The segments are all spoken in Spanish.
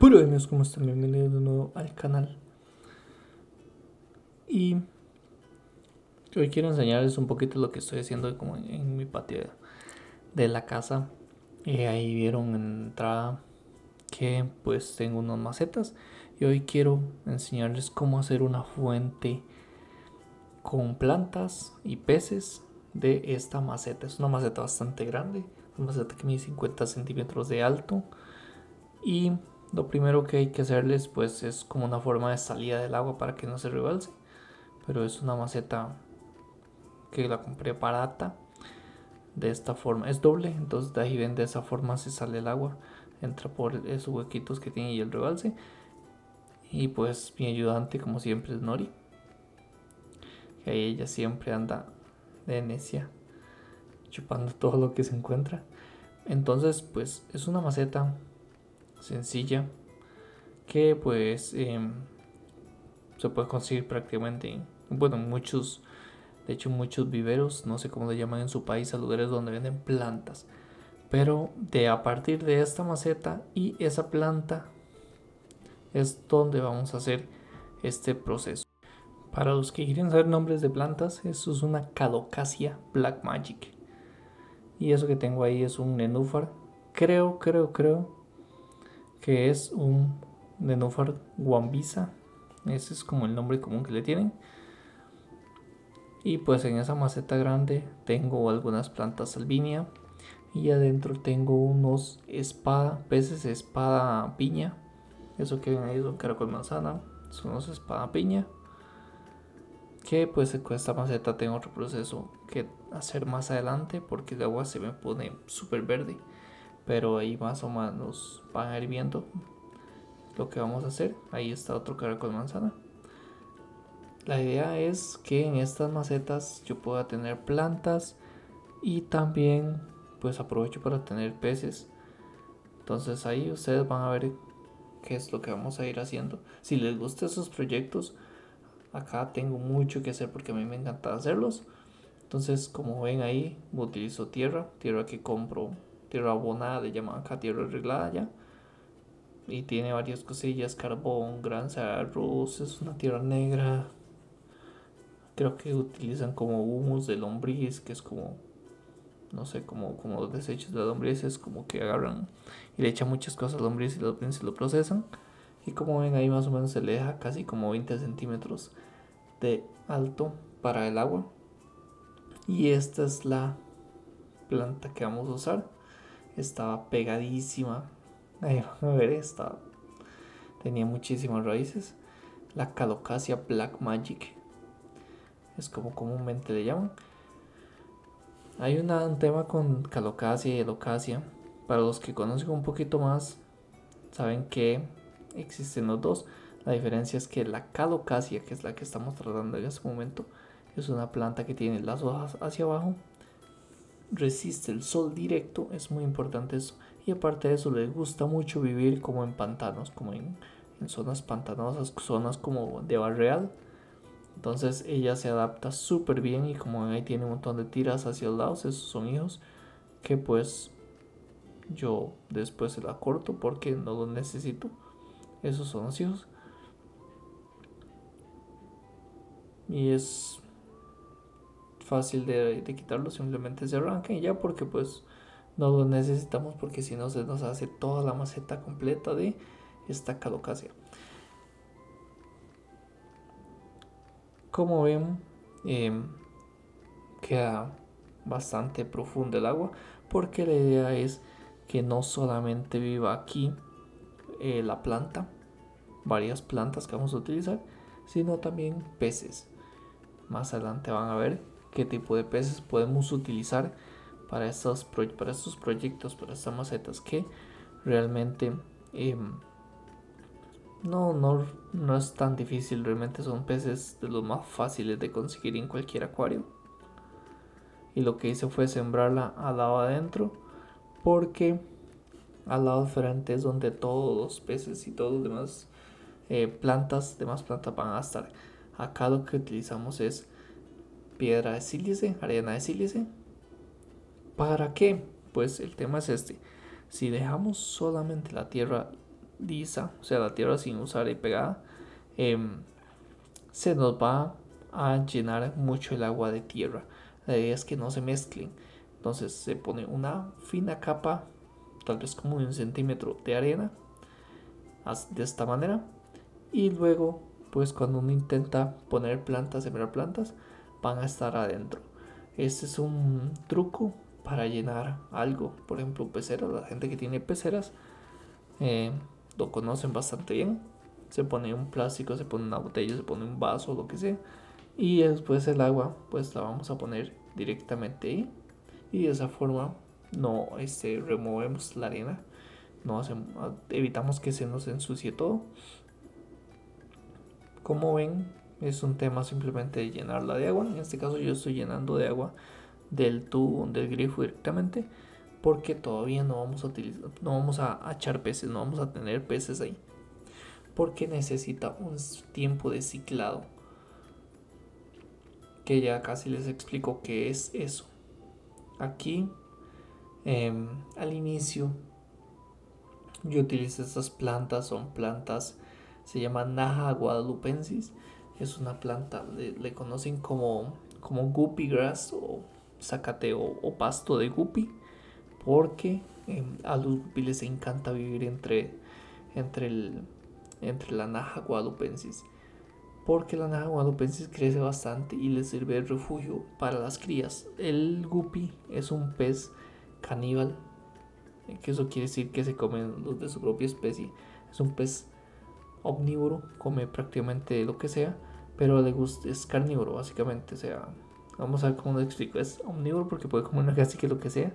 Hola amigos, ¿cómo están? Bienvenidos de nuevo al canal. Y hoy quiero enseñarles un poquito lo que estoy haciendo como en mi patio de la casa. Ahí vieron en entrada que pues tengo unas macetas. Y hoy quiero enseñarles cómo hacer una fuente con plantas y peces de esta maceta. Es una maceta bastante grande, una maceta que mide 50 centímetros de alto. Y lo primero que hay que hacerles pues es como una forma de salida del agua para que no se rebalse. Pero es una maceta que la compré barata. De esta forma es doble, entonces de ahí ven, de esa forma se sale el agua, entra por esos huequitos que tiene y el rebalse. Y pues mi ayudante como siempre es Nori, que ahí ella siempre anda de necia chupando todo lo que se encuentra. Entonces pues es una maceta sencilla que pues se puede conseguir prácticamente en, bueno, muchos, de hecho muchos viveros, no sé cómo le llaman en su país a lugares donde venden plantas. Pero de a partir de esta maceta y esa planta es donde vamos a hacer este proceso. Para los que quieren saber nombres de plantas, esto es una Calocasia Black Magic. Y eso que tengo ahí es un nenúfar, creo que es un nenúfar guambisa. Ese es como el nombre común que le tienen. Y pues en esa maceta grande tengo algunas plantas salvinia. Y adentro tengo unos espada piña. Eso que ven ahí son caracol manzana. Son unos espada piña. Que pues con esta maceta tengo otro proceso que hacer más adelante, porque el agua se me pone súper verde. Pero ahí más o menos van a ir viendo lo que vamos a hacer. Ahí está otro caracol manzana. La idea es que en estas macetas yo pueda tener plantas y también pues aprovecho para tener peces. Entonces ahí ustedes van a ver qué es lo que vamos a ir haciendo. Si les gustan esos proyectos, acá tengo mucho que hacer porque a mí me encanta hacerlos. Entonces como ven ahí utilizo tierra que compro, tierra abonada le llaman acá, tierra arreglada ya. Y tiene varias cosillas, carbón, granza, arroz, es una tierra negra. Creo que utilizan como humus de lombriz, que es como, no sé, como los desechos de la lombriz, es como que agarran y le echan muchas cosas a la lombriz y los se lo procesan. Y como ven ahí más o menos se le deja casi como 20 centímetros de alto para el agua. Y esta es la planta que vamos a usar. Estaba pegadísima, ahí van a ver, estaba, tenía muchísimas raíces. La Calocasia Black Magic es como comúnmente le llaman. Hay un tema con Calocasia y Elocasia. Para los que conocen un poquito más, saben que existen los dos. La diferencia es que la Calocasia, que es la que estamos tratando en este momento, es una planta que tiene las hojas hacia abajo, resiste el sol directo, es muy importante eso. Y aparte de eso, les gusta mucho vivir como en pantanos, como en zonas pantanosas, zonas como de barreal. Entonces ella se adapta súper bien y como ven ahí tiene un montón de tiras hacia los lados. Esos son hijos que pues yo después se la corto porque no los necesito. Esos son los hijos. Y es fácil de quitarlos, simplemente se arrancan y ya, porque pues no los necesitamos, porque si no se nos hace toda la maceta completa de esta Calocasia. Como ven, queda bastante profundo el agua, porque la idea es que no solamente viva aquí la planta, varias plantas que vamos a utilizar, sino también peces. Más adelante van a ver qué tipo de peces podemos utilizar para estos proyectos, para estas macetas, que realmente no es tan difícil. Realmente son peces de los más fáciles de conseguir en cualquier acuario. Y lo que hice fue sembrarla al lado adentro, porque al lado frente es donde todos los peces y todos los demás plantas van a estar. Acá lo que utilizamos es piedra de sílice, arena de sílice. ¿Para qué? Pues el tema es este: si dejamos solamente la tierra lisa, o sea la tierra sin usar y pegada, se nos va a llenar mucho el agua de tierra. La idea es que no se mezclen. Entonces se pone una fina capa, tal vez como 1 centímetro de arena, de esta manera. Y luego pues cuando uno intenta poner plantas, sembrar plantas, van a estar adentro. Este es un truco para llenar algo, por ejemplo peceras. La gente que tiene peceras lo conocen bastante bien. Se pone un plástico, se pone una botella, se pone un vaso, lo que sea, y después el agua pues la vamos a poner directamente ahí, y de esa forma no removemos la arena, no hacemos, evitamos que se nos ensucie todo. Como ven, es un tema simplemente de llenarla de agua. En este caso yo estoy llenando de agua del tubo, del grifo directamente, porque todavía no vamos a utilizar, no vamos a echar peces, no vamos a tener peces ahí, porque necesita un tiempo de ciclado, que ya casi les explico qué es eso. Aquí al inicio yo utilizo estas plantas, son plantas, se llaman Naja Guadalupensis, es una planta, le conocen como guppy grass o zacateo o pasto de guppy, porque a los guppy les encanta vivir entre la Naja Guadalupensis, porque la Naja Guadalupensis crece bastante y les sirve de refugio para las crías. El guppy es un pez caníbal, que eso quiere decir que se comen los de su propia especie. Es un pez omnívoro, come prácticamente lo que sea, pero le gusta, es carnívoro básicamente. O sea, vamos a ver cómo lo explico. Es omnívoro porque puede comer casi que lo que sea,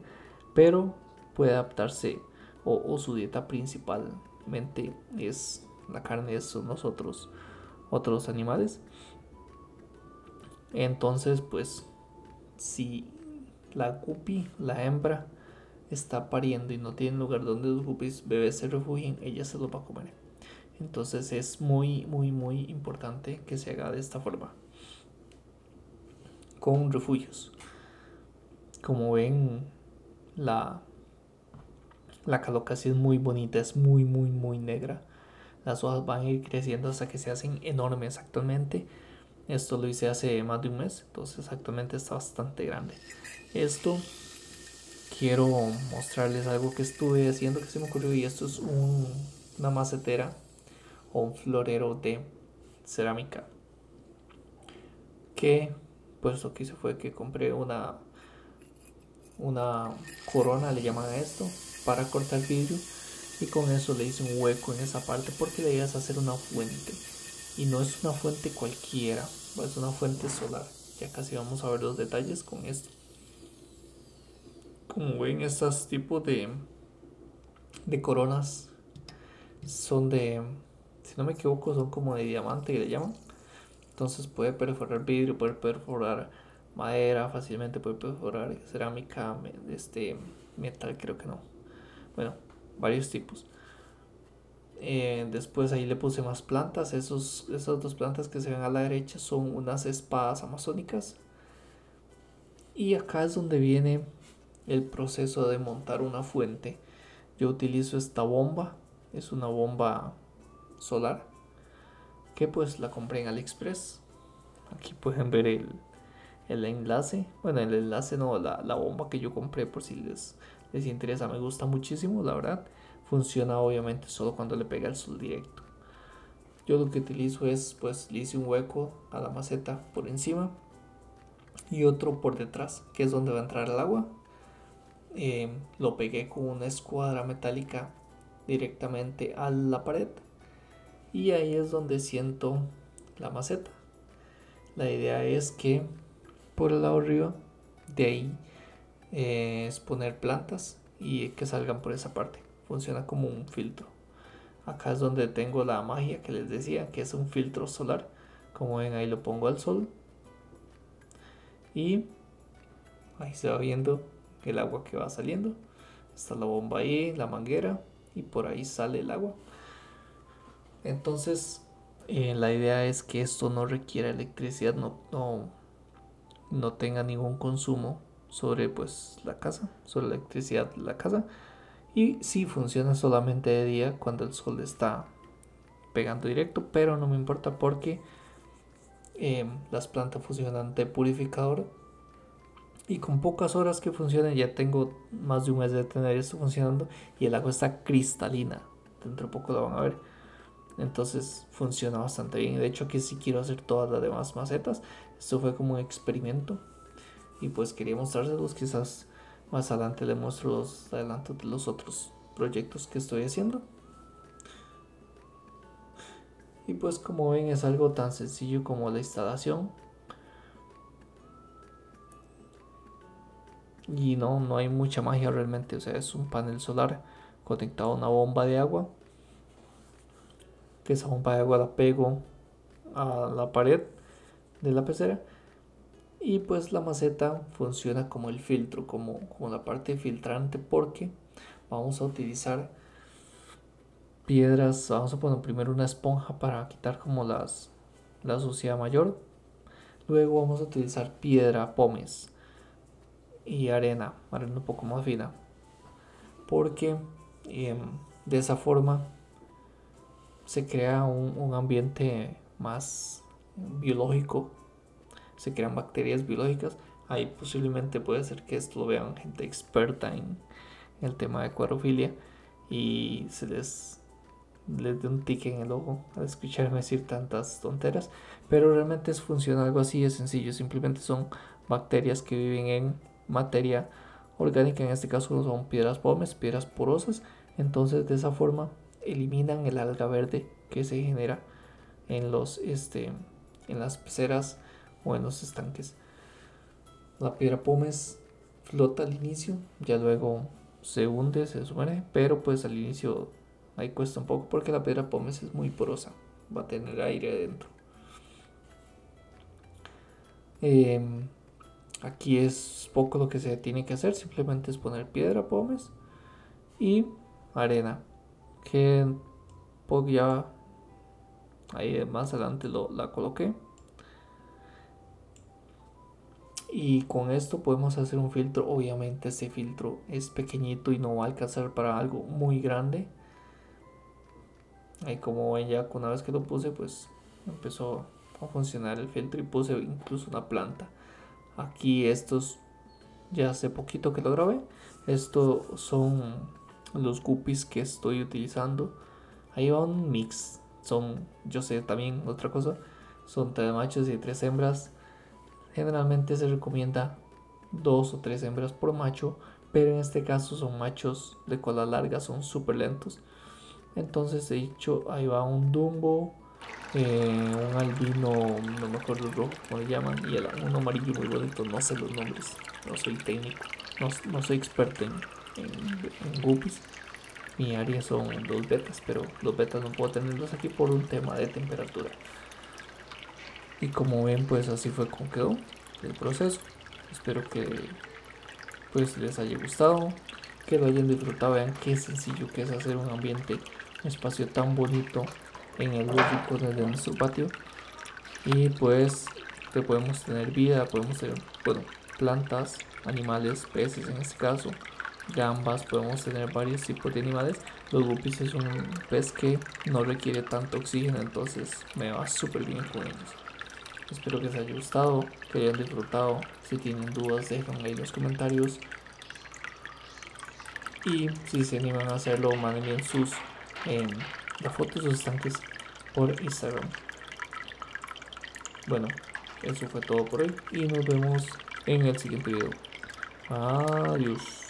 pero puede adaptarse, o su dieta principalmente es la carne de los otros animales. Entonces pues si la guppy, la hembra, está pariendo y no tiene lugar donde los guppies bebés se refugien, ella se los va a comer. Entonces es muy importante que se haga de esta forma, con refugios. Como ven, la calocasia es muy bonita, es muy negra. Las hojas van a ir creciendo hasta que se hacen enormes. Actualmente, esto lo hice hace más de un mes, entonces actualmente está bastante grande. Esto quiero mostrarles algo que estuve haciendo, que se me ocurrió, y esto es una macetera o un florero de cerámica, que pues lo que hice fue que compré una corona, le llaman a esto, para cortar vidrio, y con eso le hice un hueco en esa parte, porque le ibas a hacer una fuente, y no es una fuente cualquiera, es una fuente solar. Ya casi vamos a ver los detalles con esto. Como ven, estos tipos de coronas son de, si no me equivoco, son como de diamante que le llaman. Entonces puede perforar vidrio, puede perforar madera fácilmente, puede perforar cerámica, metal, creo que no, bueno, varios tipos. Después ahí le puse más plantas. Esas dos plantas que se ven a la derecha son unas espadas amazónicas, y acá es donde viene el proceso de montar una fuente. Yo utilizo esta bomba, es una bomba solar, que pues la compré en AliExpress. Aquí pueden ver el enlace, bueno, el enlace no, la bomba que yo compré, por si les interesa. Me gusta muchísimo, la verdad. Funciona obviamente solo cuando le pega el sol directo. Yo lo que utilizo es, pues le hice un hueco a la maceta por encima y otro por detrás, que es donde va a entrar el agua. Lo pegué con una escuadra metálica directamente a la pared, y ahí es donde siento la maceta. La idea es que por el lado arriba de ahí es poner plantas y que salgan por esa parte. Funciona como un filtro. Acá es donde tengo la magia que les decía, que es un filtro solar. Como ven, ahí lo pongo al sol y ahí se va viendo el agua que va saliendo. Está la bomba ahí, la manguera, y por ahí sale el agua. Entonces la idea es que esto no requiera electricidad, no tenga ningún consumo sobre pues la casa, sobre la electricidad de la casa, Y sí funciona solamente de día cuando el sol está pegando directo, pero no me importa porque las plantas funcionan de purificador. Y con pocas horas que funcionen, ya tengo más de un mes de tener esto funcionando y el agua está cristalina. Dentro de poco la van a ver. Entonces funciona bastante bien. De hecho aquí sí quiero hacer todas las demás macetas. Esto fue como un experimento y pues quería mostrárselos. Quizás más adelante les muestro los adelantos de los otros proyectos que estoy haciendo. Y pues como ven, es algo tan sencillo como la instalación. Y no hay mucha magia realmente. O sea, es un panel solar conectado a una bomba de agua, que esa bomba de agua la pego a la pared de la pecera. Y pues la maceta funciona como el filtro, como la parte filtrante, porque vamos a utilizar piedras. Vamos a poner primero una esponja para quitar como la suciedad mayor. Luego vamos a utilizar piedra pómez y arena un poco más fina, porque de esa forma se crea un ambiente más biológico, se crean bacterias biológicas. Ahí posiblemente puede ser que esto lo vean gente experta en el tema de acuariofilia y se les dé un tique en el ojo al escucharme decir tantas tonteras, pero realmente funciona algo así de sencillo. Simplemente son bacterias que viven en materia orgánica, en este caso son piedras pómez, piedras porosas. Entonces de esa forma eliminan el alga verde que se genera en las peceras o en los estanques. La piedra pómez flota al inicio, ya luego se hunde, se sumerge, pero pues al inicio ahí cuesta un poco porque la piedra pómez es muy porosa, va a tener aire adentro. Aquí es poco lo que se tiene que hacer, simplemente es poner piedra pómez y arena, que ya ahí más adelante la coloqué. Y con esto podemos hacer un filtro. Obviamente ese filtro es pequeñito y no va a alcanzar para algo muy grande. Ahí como ven, ya una vez que lo puse pues empezó a funcionar el filtro y puse incluso una planta. Aquí estos, ya hace poquito que lo grabé, estos son los guppies que estoy utilizando. Ahí va un mix. Son, yo sé también otra cosa, son 3 machos y 3 hembras. Generalmente se recomienda 2 o 3 hembras por macho, pero en este caso son machos de cola larga, son súper lentos. Entonces he dicho, ahí va un dumbo, un albino, no me acuerdo el rojo como le llaman, y un amarillo muy bonito. No sé los nombres, no soy técnico, no soy experto en guppies. Mi área son 2 betas, pero los betas no puedo tenerlos aquí por un tema de temperatura. Y como ven, pues así fue como quedó el proceso. Espero que pues les haya gustado, que lo hayan disfrutado. Vean qué sencillo que es hacer un ambiente, un espacio tan bonito en el hueco desde nuestro patio. Y pues que podemos tener vida, podemos tener, bueno, plantas, animales, peces en este caso, gambas, podemos tener varios tipos de animales. Los guppies es un pez que no requiere tanto oxígeno, entonces me va súper bien con ellos. Espero que les haya gustado, que hayan disfrutado. Si tienen dudas, dejen ahí los comentarios. Y si se animan a hacerlo, manden sus las fotos de sus estanques por Instagram. Bueno, eso fue todo por hoy y nos vemos en el siguiente video. Adiós.